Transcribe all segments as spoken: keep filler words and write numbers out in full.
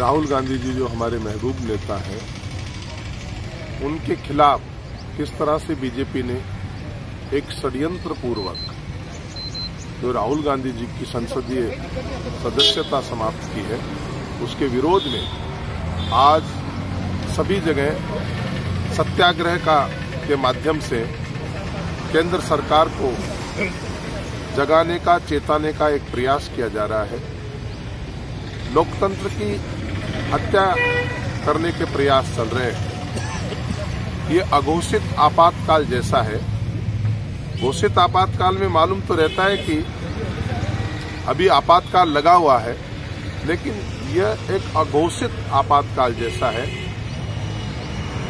राहुल गांधी जी जो हमारे महबूब नेता हैं, उनके खिलाफ किस तरह से बीजेपी ने एक षड्यंत्र पूर्वक जो राहुल गांधी जी की संसदीय सदस्यता समाप्त की है, उसके विरोध में आज सभी जगह सत्याग्रह का के माध्यम से केंद्र सरकार को जगाने का, चेताने का एक प्रयास किया जा रहा है। लोकतंत्र की हत्या करने के प्रयास चल रहे हैं। ये अघोषित आपातकाल जैसा है। घोषित आपातकाल में मालूम तो रहता है कि अभी आपातकाल लगा हुआ है, लेकिन यह एक अघोषित आपातकाल जैसा है।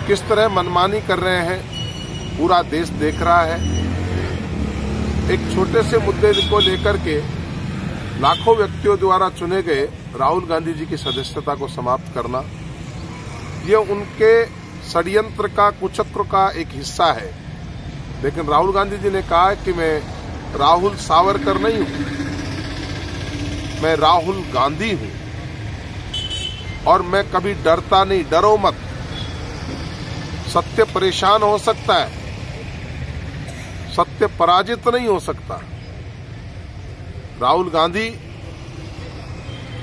किस तरह मनमानी कर रहे हैं, पूरा देश देख रहा है। एक छोटे से मुद्दे को लेकर के लाखों व्यक्तियों द्वारा चुने गए राहुल गांधी जी की सदस्यता को समाप्त करना, ये उनके षड्यंत्र का, कुचक्र का एक हिस्सा है। लेकिन राहुल गांधी जी ने कहा कि मैं राहुल सावरकर नहीं हूं, मैं राहुल गांधी हूं और मैं कभी डरता नहीं। डरो मत, सत्य परेशान हो सकता है, सत्य पराजित नहीं हो सकता। राहुल गांधी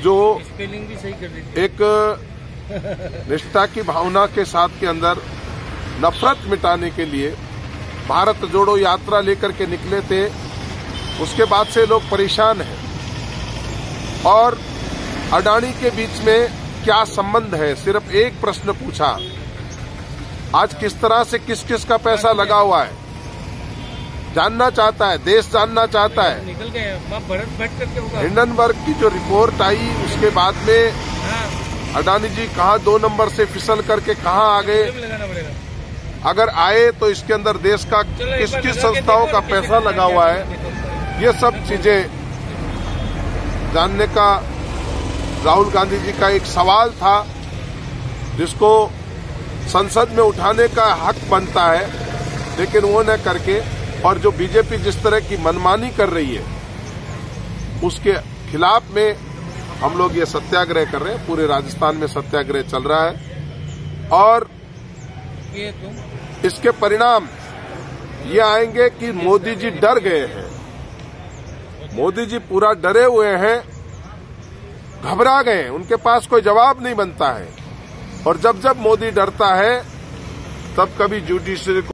जो स्पेलिंग भी सही कर देते हैं, एक निष्ठा की भावना के साथ के अंदर नफरत मिटाने के लिए भारत जोड़ो यात्रा लेकर के निकले थे, उसके बाद से लोग परेशान हैं। और अडानी के बीच में क्या संबंध है, सिर्फ एक प्रश्न पूछा। आज किस तरह से किस किस का पैसा लगा हुआ है जानना चाहता है, देश जानना चाहता है। निकल गए हिंडनबर्ग की जो रिपोर्ट आई, उसके बाद में अडानी जी कहाँ दो नंबर से फिसल करके कहाँ आ गए। अगर आए तो इसके अंदर देश का किस किस संस्थाओं का पैसा लगा हुआ है, ये सब चीजें जानने का राहुल गांधी जी का एक सवाल था, जिसको संसद में उठाने का हक बनता है, लेकिन वो न करके। और जो बीजेपी जिस तरह की मनमानी कर रही है, उसके खिलाफ में हम लोग ये सत्याग्रह कर रहे हैं। पूरे राजस्थान में सत्याग्रह चल रहा है और इसके परिणाम ये आएंगे कि मोदी जी डर गए हैं, मोदी जी पूरा डरे हुए हैं, घबरा गए हैं, उनके पास कोई जवाब नहीं बनता है। और जब जब मोदी डरता है, तब कभी जुडिशरी